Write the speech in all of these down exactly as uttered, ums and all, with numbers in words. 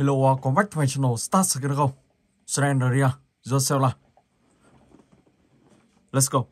Hello, có Vectional Start Skill không? Surrenderia, Josela. Let's go.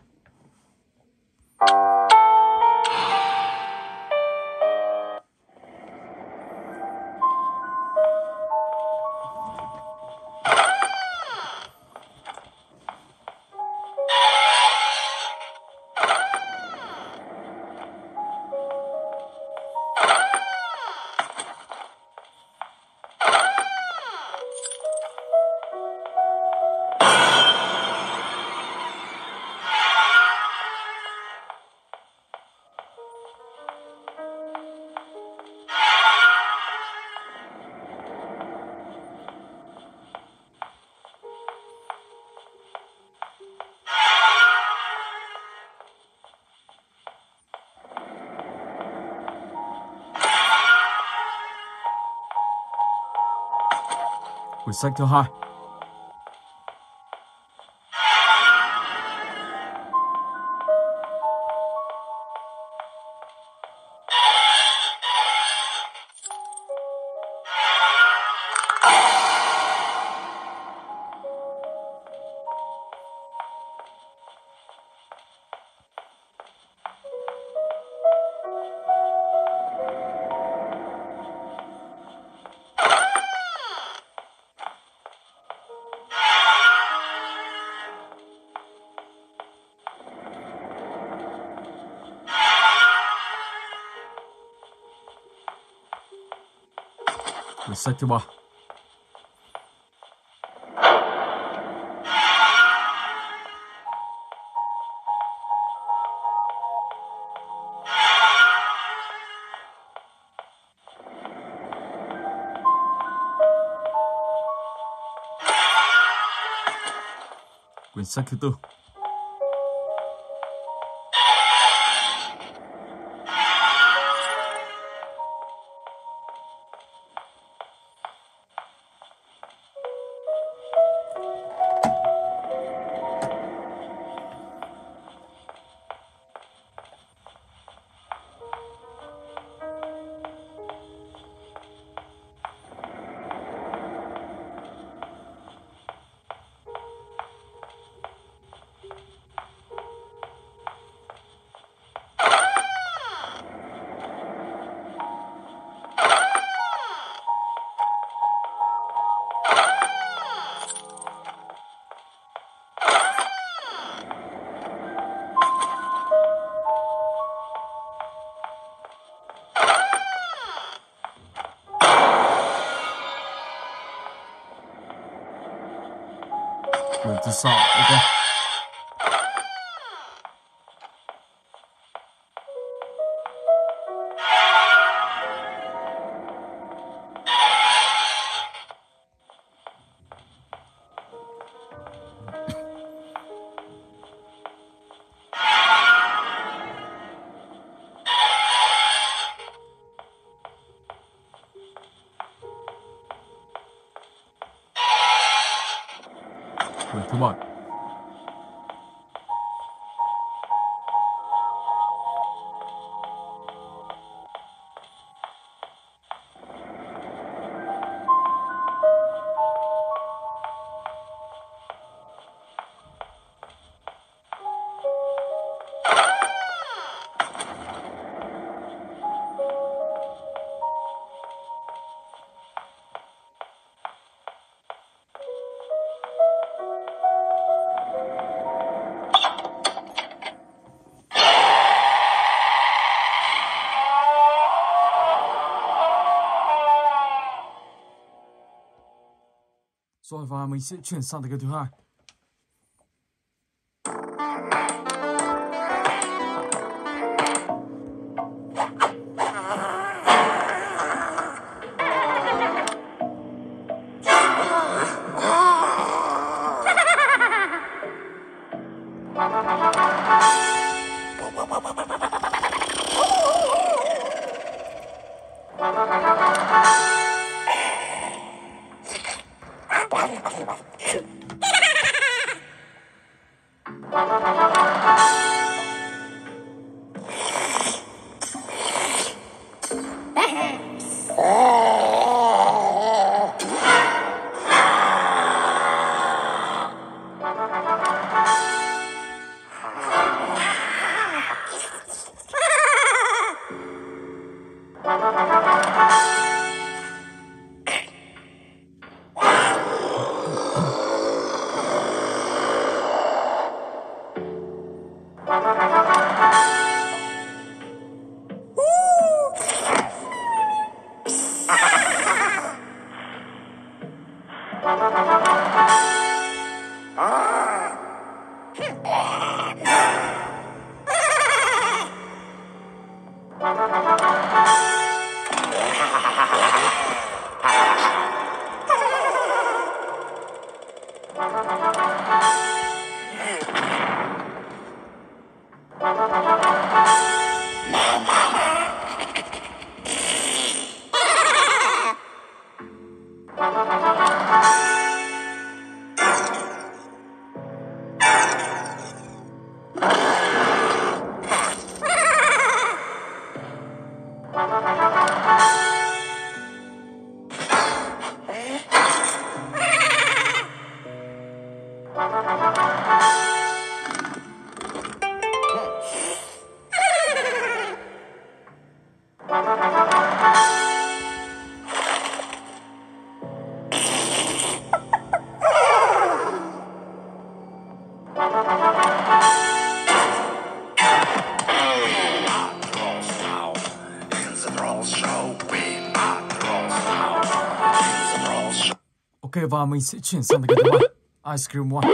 Quyển sách thứ hai. Sách thứ ba. Quyển sách thứ tư. To solve, okay. Come on. Rồi và mình sẽ chuyển sang cái thứ hai. Okay, vamos için sana kadar var. Ice Scream one.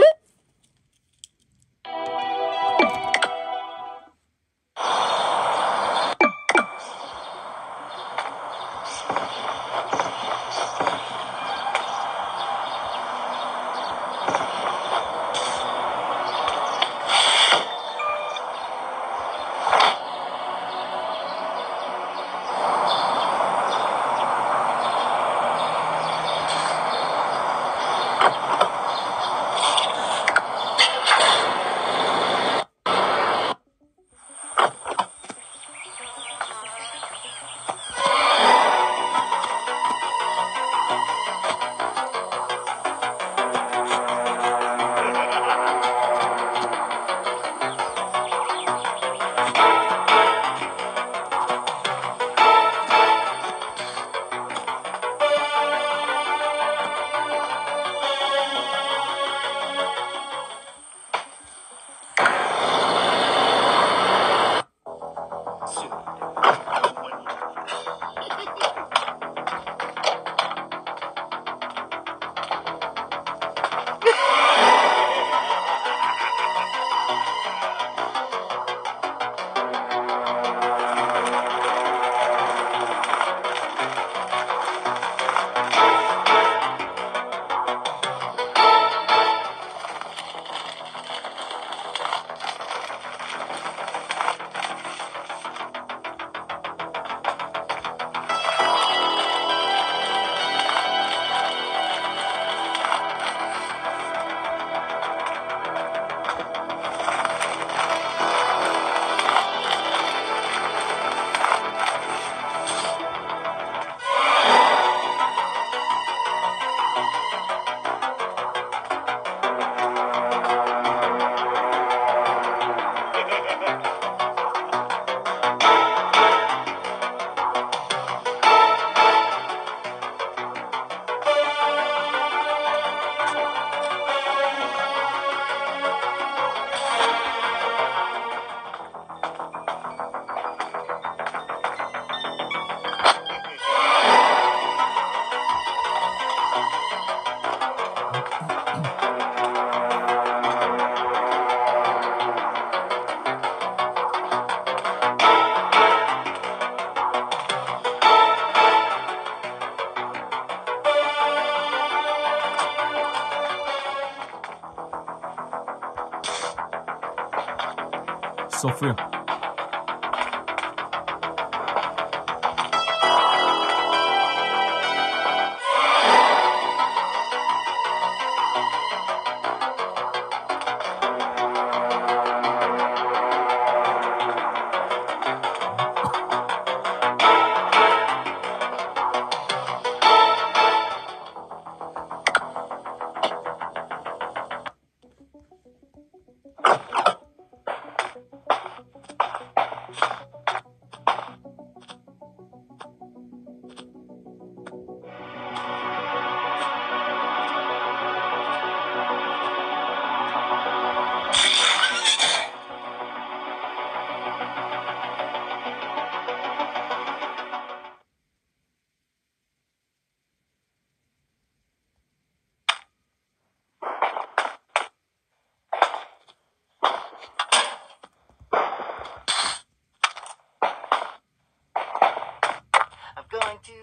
So free.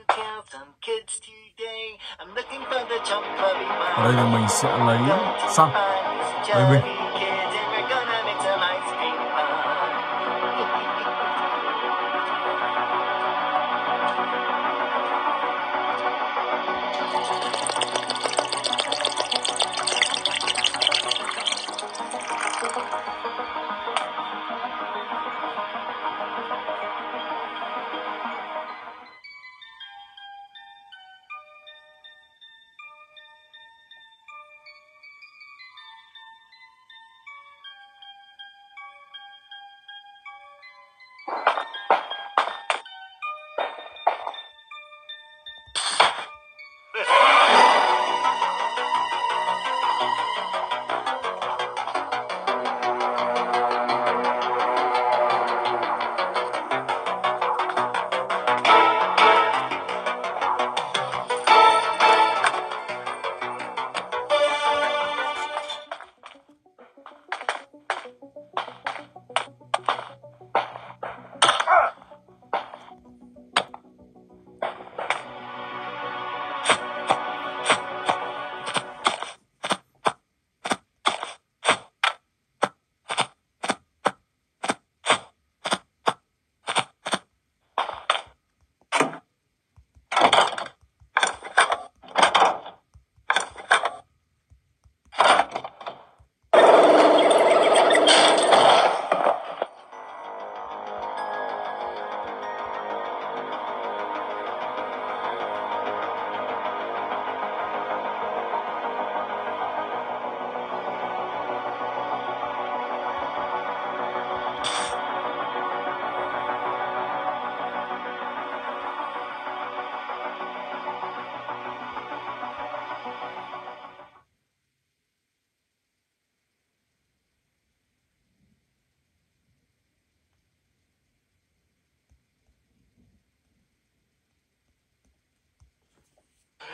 count some kids today. I'm looking for the chocolate bar. Aray, may isa alay yan. Saan? Ay, wait. Kids and we're gonna make some ice cream pie.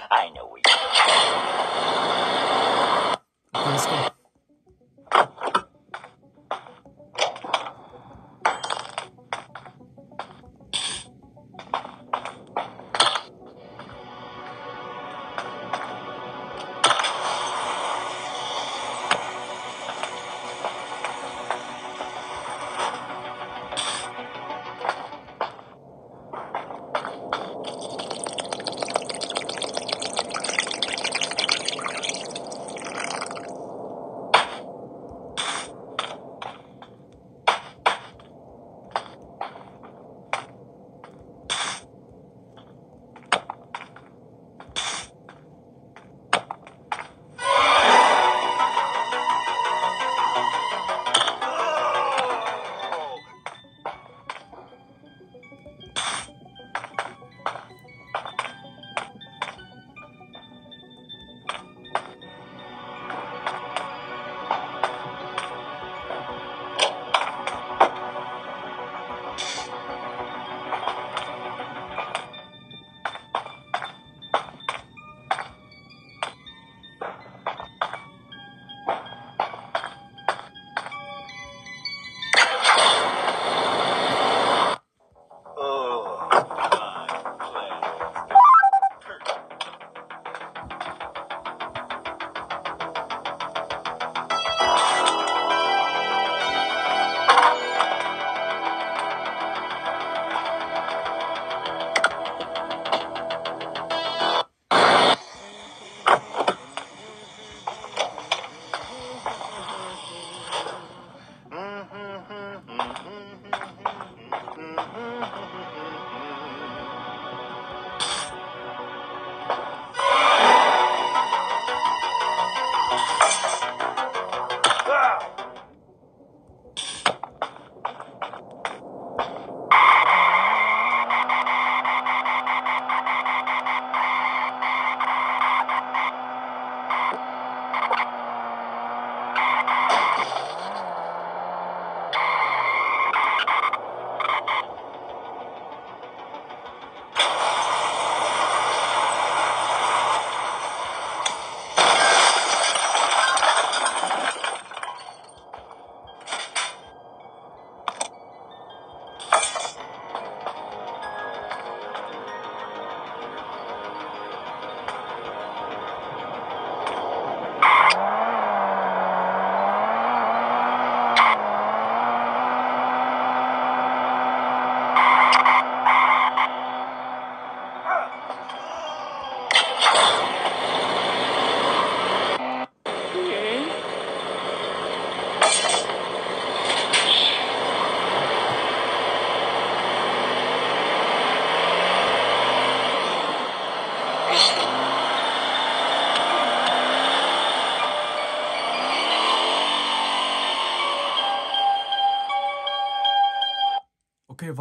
I know we do. Let's go.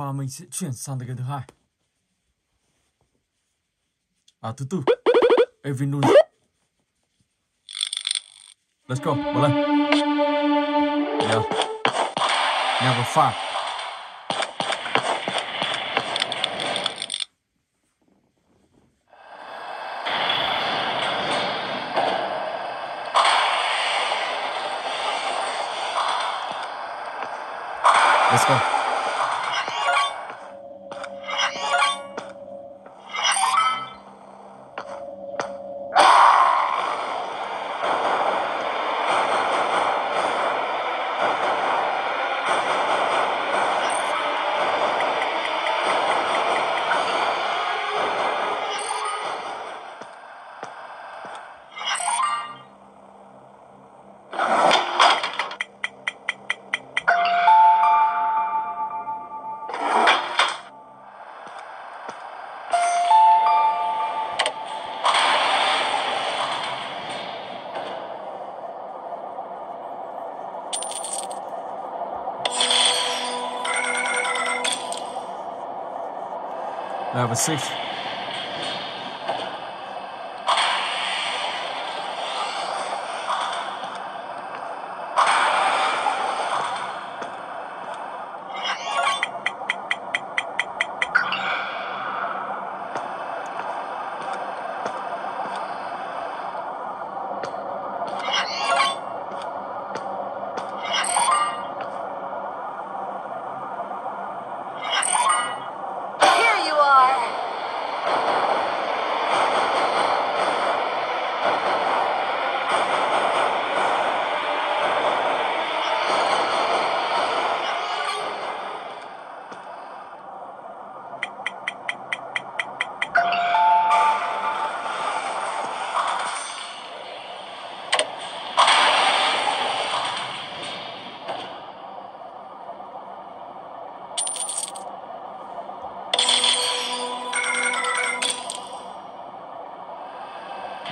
và mình sẽ chuyển sang tới game thứ hai. À thứ tư. Evinun. Let's go, một lần. Yeah. Never five. Let's go. Have a six.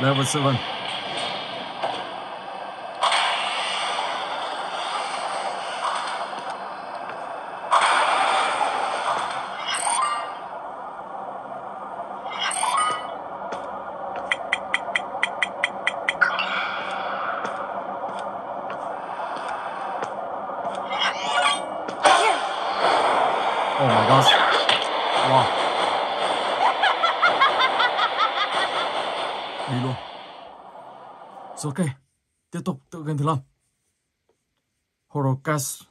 Level seven. Oh my gosh. Wow. Đi luôn. Rồi ok. Tiếp tục tự game thứ năm. Horrorcast.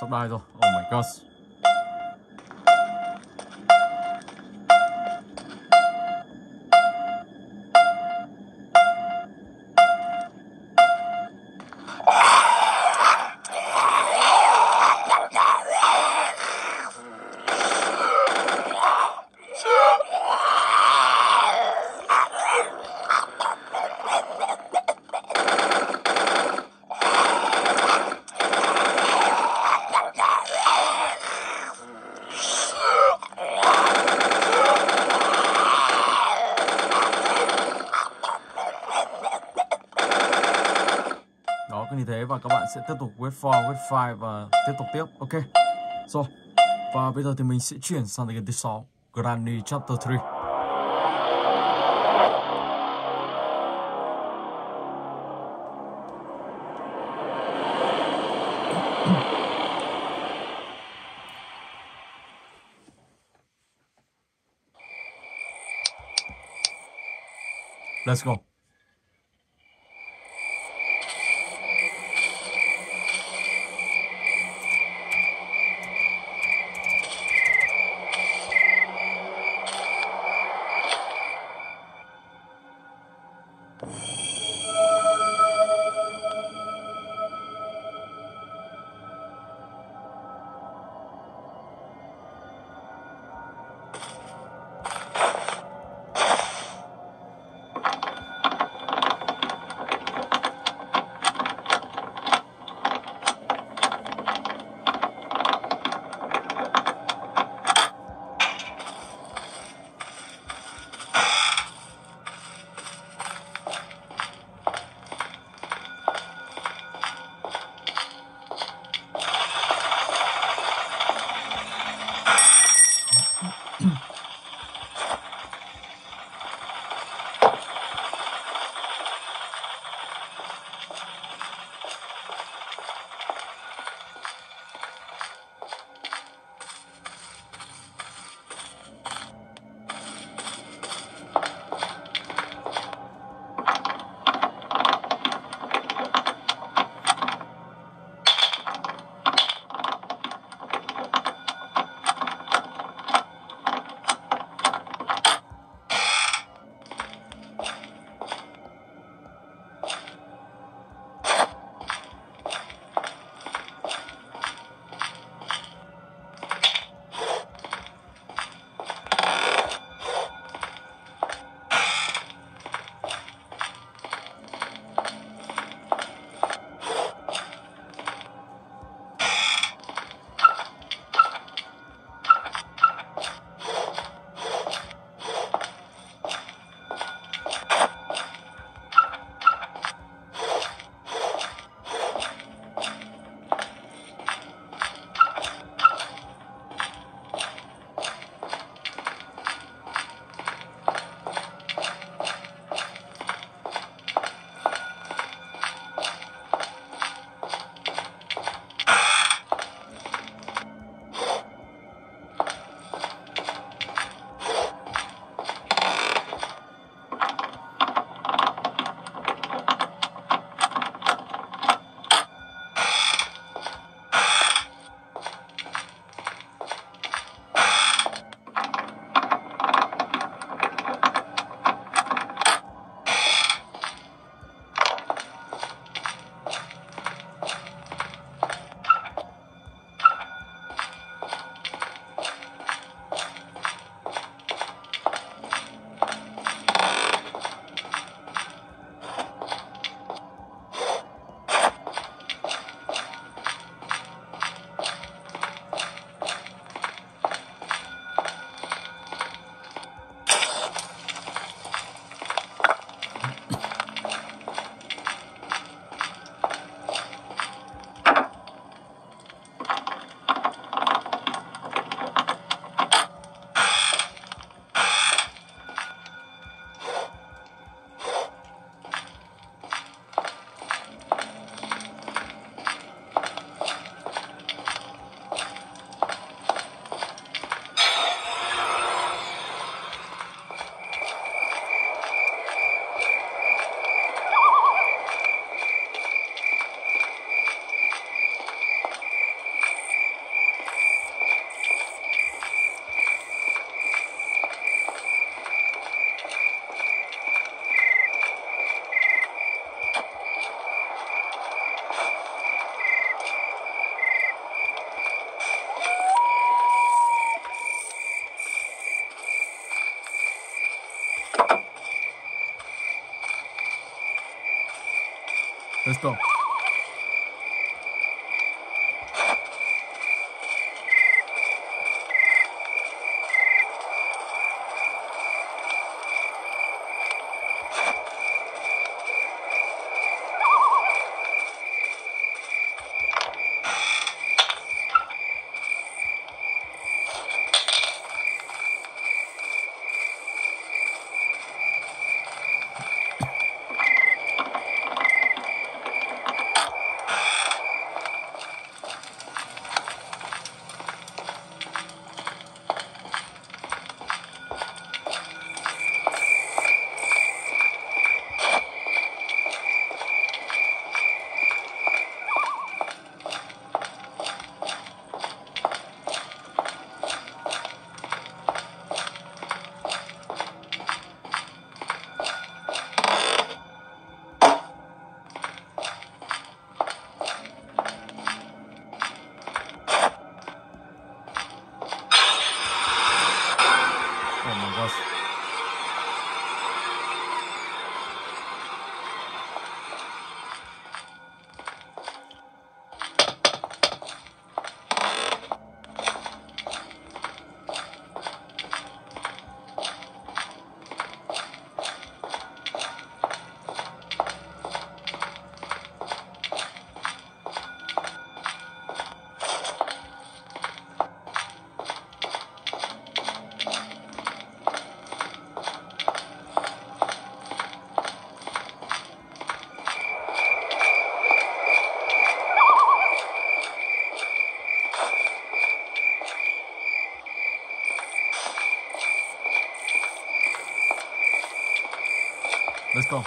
Sắp đai rồi. Oh my gosh. như thế và các bạn sẽ tiếp tục wait for, wait five và tiếp tục tiếp. Ok. Rồi. Và bây giờ thì mình sẽ chuyển sang cái thứ sáu, Granny Chapter ba. Let's go. Let's go. Let's go.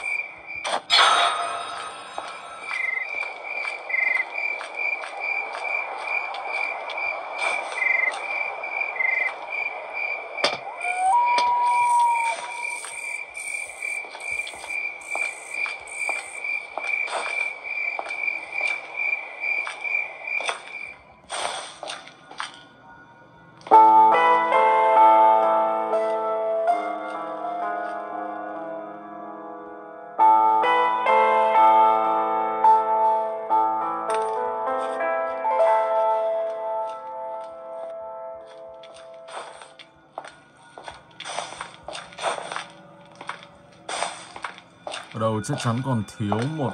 Ở đầu chắc chắn còn thiếu một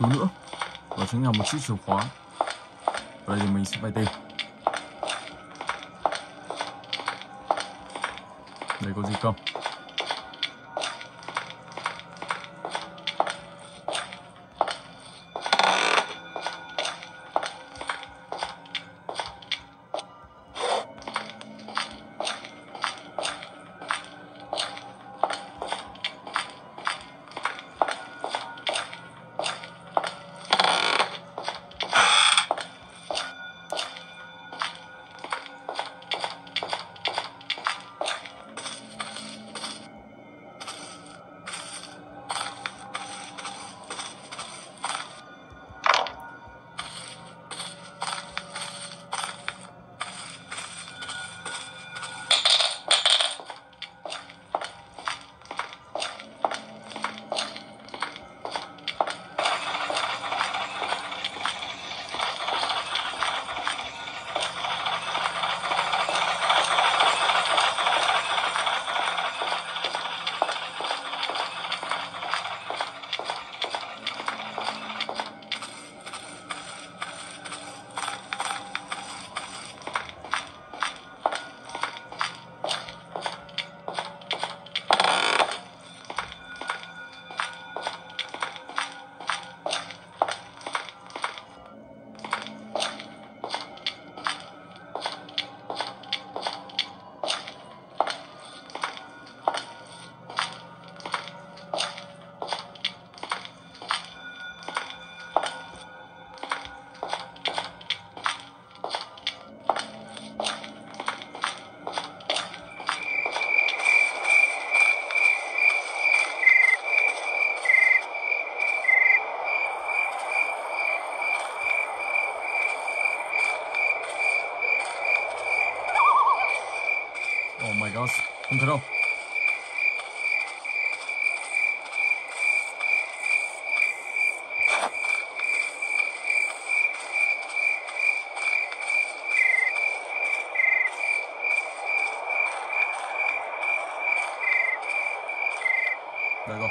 thứ nữa, đó chính là một chiếc chìa khóa. Vậy thì mình sẽ phải tìm. Đây có gì không? Oh my gosh, không thấy đâu. Đây rồi.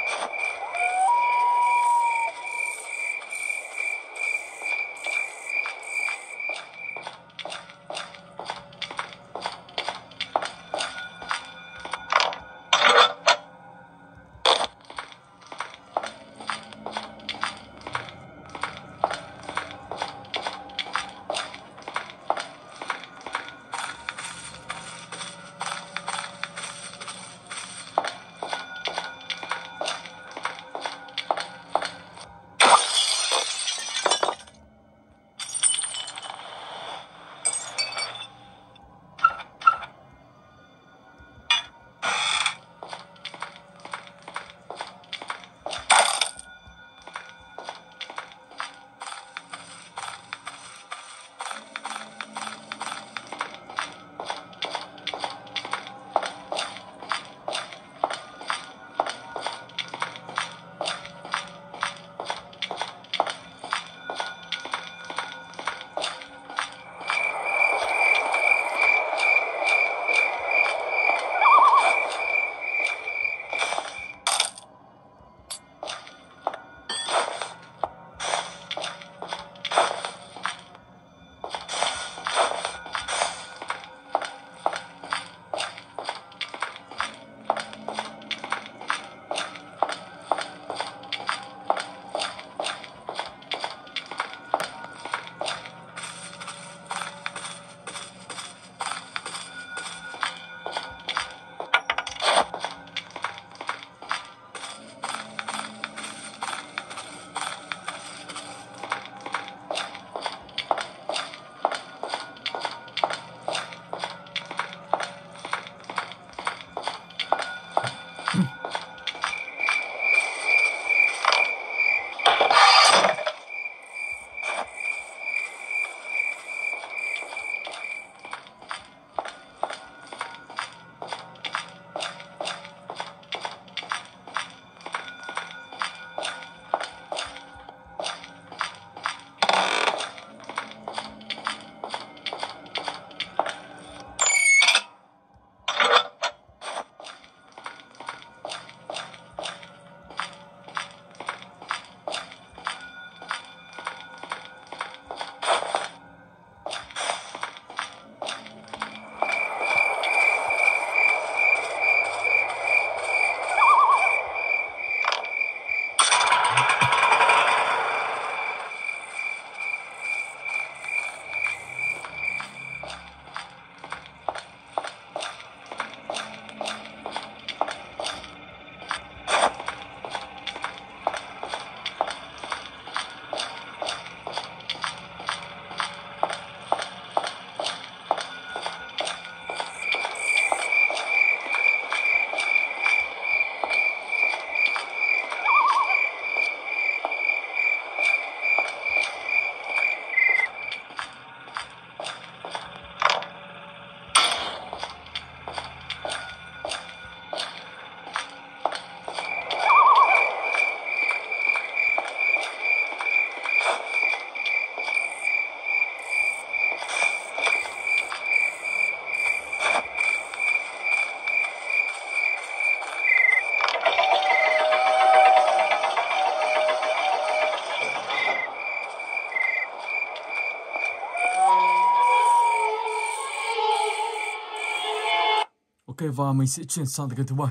Ok, và mình sẽ chuyển sang cái thứ bảy.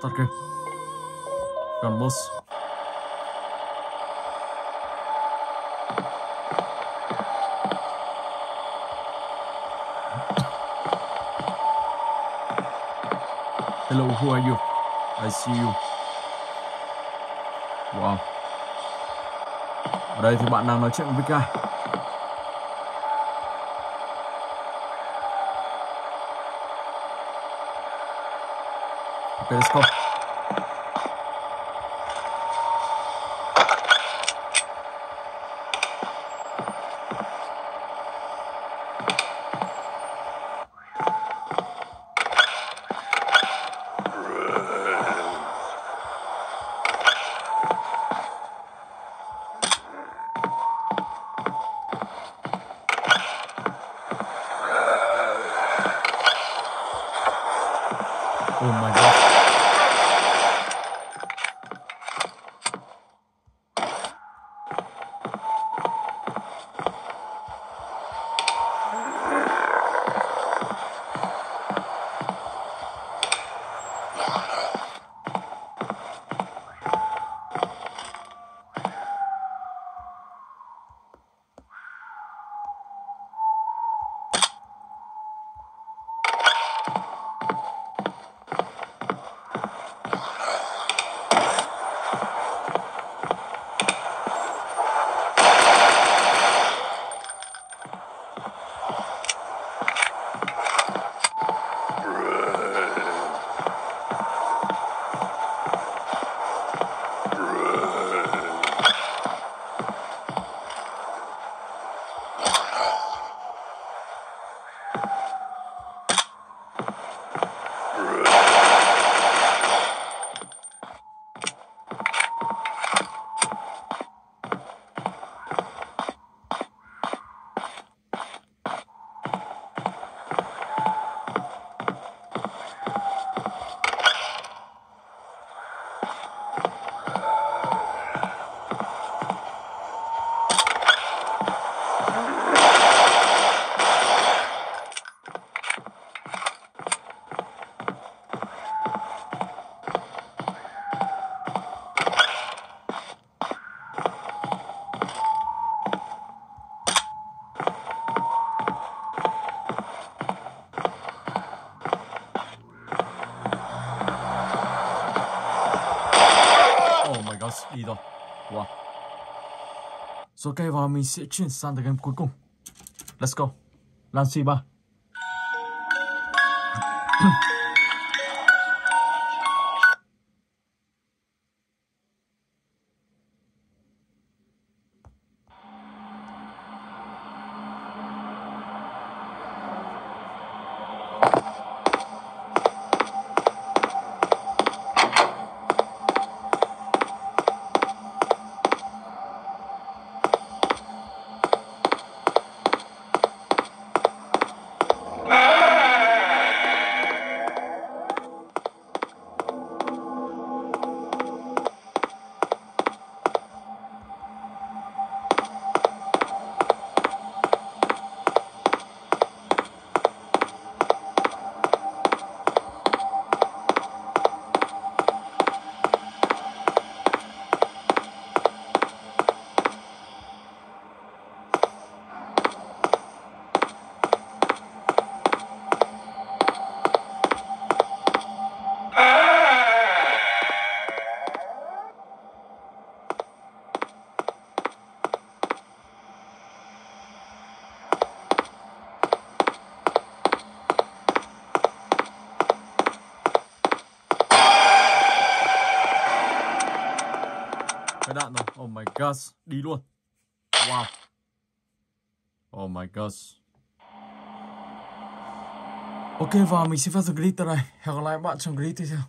Start game. Gun boss. Hello, who are you? I see you. Wow. Ở đây thì bạn đang nói chuyện với Vika. Okay, let's go. Đi rồi. Wow. Rồi cây vào mình sẽ chuyển sang tới game cuối cùng. Let's go. Lancy ba. Oh my gosh, đi luôn. Wow. Oh my gosh. Ok, và mình sẽ phát ra clip tới đây. Hẹn gặp lại các bạn trong clip tiếp theo.